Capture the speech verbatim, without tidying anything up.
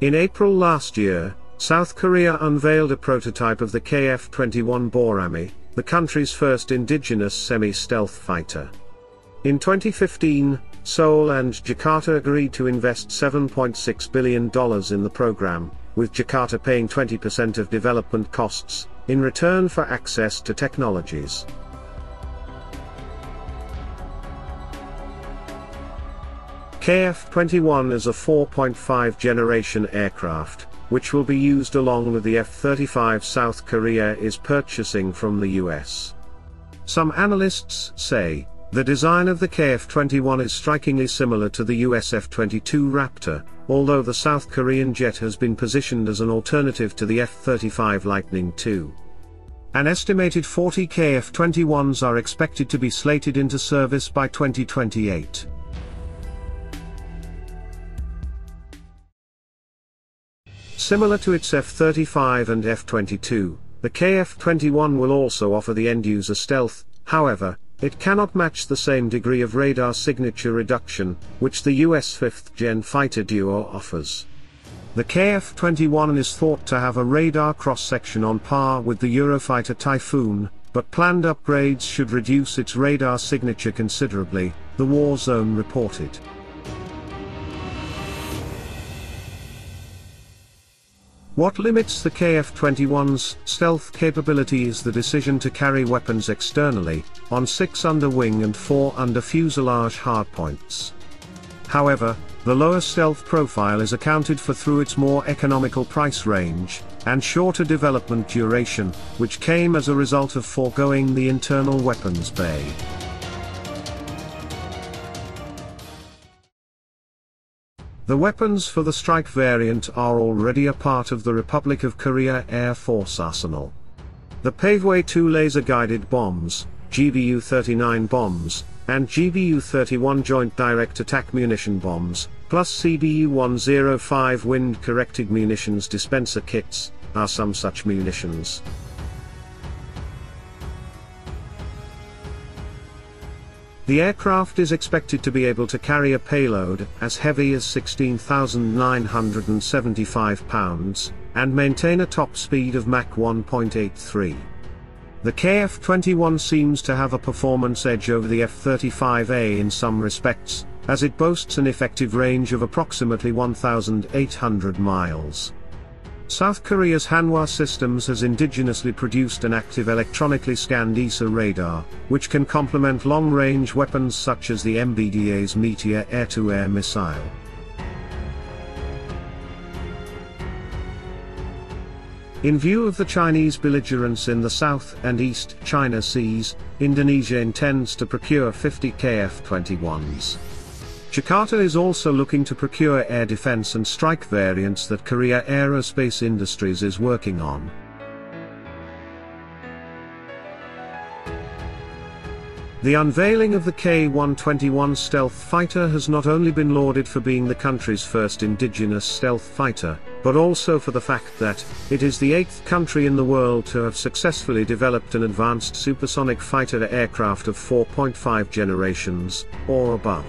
In April last year, South Korea unveiled a prototype of the K F twenty-one Boramae, the country's first indigenous semi-stealth fighter. In twenty fifteen, Seoul and Jakarta agreed to invest seven point six billion dollars in the program, with Jakarta paying twenty percent of development costs, in return for access to technologies. K F twenty-one is a four point five generation aircraft, which will be used along with the F thirty-five South Korea is purchasing from the U S. Some analysts say, the design of the K F twenty-one is strikingly similar to the U S F twenty-two Raptor, although the South Korean jet has been positioned as an alternative to the F thirty-five Lightning two. An estimated forty K F twenty-ones are expected to be slated into service by twenty twenty-eight. Similar to its F thirty-five and F twenty-two, the K F twenty-one will also offer the end-user stealth. However, it cannot match the same degree of radar signature reduction, which the U S fifth gen fighter duo offers. The K F twenty-one is thought to have a radar cross-section on par with the Eurofighter Typhoon, but planned upgrades should reduce its radar signature considerably, the War Zone reported. What limits the K F twenty-one's stealth capability is the decision to carry weapons externally, on six under-wing and four under-fuselage hardpoints. However, the lower stealth profile is accounted for through its more economical price range, and shorter development duration, which came as a result of foregoing the internal weapons bay. The weapons for the strike variant are already a part of the Republic of Korea Air Force arsenal. The Paveway two laser-guided bombs, G B U thirty-nine bombs, and G B U thirty-one Joint Direct Attack Munition bombs, plus C B U one oh five wind-corrected munitions dispenser kits, are some such munitions. The aircraft is expected to be able to carry a payload as heavy as sixteen thousand nine hundred seventy-five pounds, and maintain a top speed of Mach one point eight three. The K F twenty-one seems to have a performance edge over the F thirty-five A in some respects, as it boasts an effective range of approximately one thousand eight hundred miles. South Korea's Hanwha Systems has indigenously produced an active electronically scanned A E S A radar, which can complement long-range weapons such as the M B D A's Meteor air-to-air missile. In view of the Chinese belligerence in the South and East China Seas, Indonesia intends to procure fifty K F twenty-ones. Jakarta is also looking to procure air defense and strike variants that Korea Aerospace Industries is working on. The unveiling of the K F twenty-one stealth fighter has not only been lauded for being the country's first indigenous stealth fighter, but also for the fact that it is the eighth country in the world to have successfully developed an advanced supersonic fighter aircraft of four point five generations, or above.